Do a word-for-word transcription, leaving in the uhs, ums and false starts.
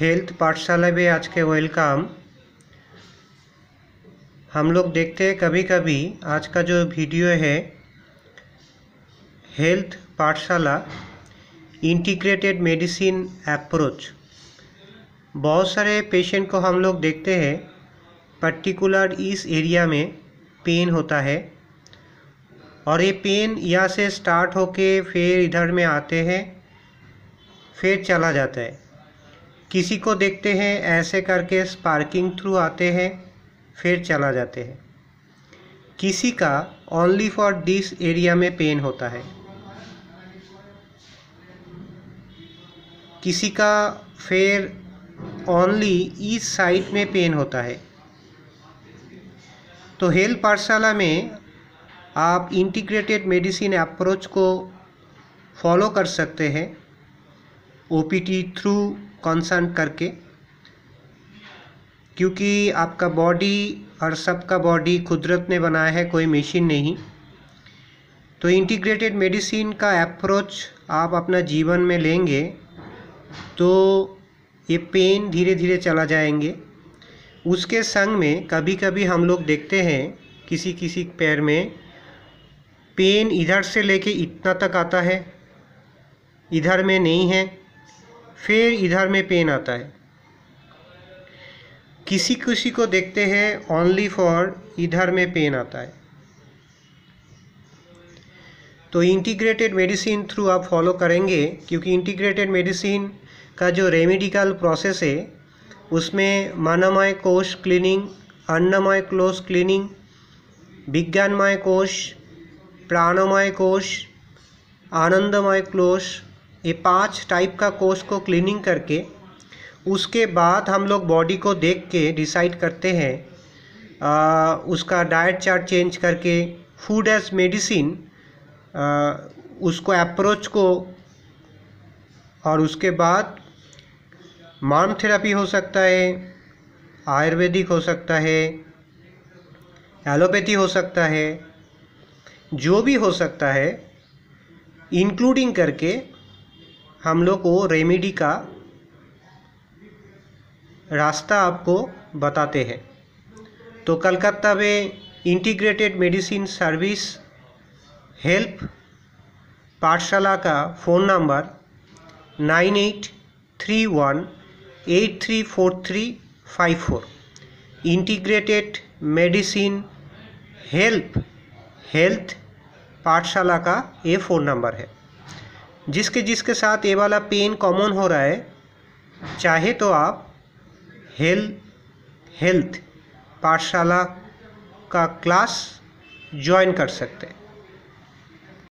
Health पाठशाला में आज के वेलकम। हम लोग देखते हैं कभी कभी आज का जो वीडियो है हेल्थ पाठशाला इंटीग्रेटेड मेडिसिन अप्रोच, बहुत सारे पेशेंट को हम लोग देखते हैं पर्टिकुलर इस एरिया में पेन होता है और ये पेन यहाँ से स्टार्ट होके फिर इधर में आते हैं फिर चला जाता है। किसी को देखते हैं ऐसे करके स्पार्किंग थ्रू आते हैं फिर चला जाते हैं। किसी का ओनली फॉर दिस एरिया में पेन होता है, किसी का फिर ओनली इस साइड में पेन होता है। तो हेल्थ पाठशाला में आप इंटीग्रेटेड मेडिसिन अप्रोच को फॉलो कर सकते हैं ओपीटी थ्रू कंसल्ट करके, क्योंकि आपका बॉडी और सबका बॉडी कुदरत ने बनाया है, कोई मशीन नहीं। तो इंटीग्रेटेड मेडिसिन का अप्रोच आप अपना जीवन में लेंगे तो ये पेन धीरे धीरे चला जाएंगे। उसके संग में कभी कभी हम लोग देखते हैं किसी किसी पैर में पेन इधर से लेके इतना तक आता है, इधर में नहीं है फिर इधर में पेन आता है। किसी किसी को देखते हैं ओनली फॉर इधर में पेन आता है। तो इंटीग्रेटेड मेडिसिन थ्रू आप फॉलो करेंगे, क्योंकि इंटीग्रेटेड मेडिसिन का जो रेमेडिकल प्रोसेस है उसमें मानवमय कोष क्लीनिंग, अन्नमय कोष क्लीनिंग, विज्ञानमय कोष, प्राणमय कोष, आनंदमय कोष, ये पांच टाइप का कोष को क्लीनिंग करके उसके बाद हम लोग बॉडी को देख के डिसाइड करते हैं आ, उसका डाइट चार्ट चेंज करके फूड एज मेडिसिन उसको अप्रोच को, और उसके बाद मार्म थेरेपी हो सकता है, आयुर्वेदिक हो सकता है, एलोपैथी हो सकता है, जो भी हो सकता है इंक्लूडिंग करके हम लोग को रेमेडी का रास्ता आपको बताते हैं। तो कलकत्ता में इंटीग्रेटेड मेडिसिन सर्विस हेल्प पाठशाला का phone number nine eight three one eight three four three five four. Integrated medicine help health पाठशाला का ये फ़ोन नंबर है। जिसके जिसके साथ ये वाला पेन कॉमन हो रहा है, चाहे तो आप हेल्थ हेल्थ पाठशाला का क्लास ज्वाइन कर सकते हैं।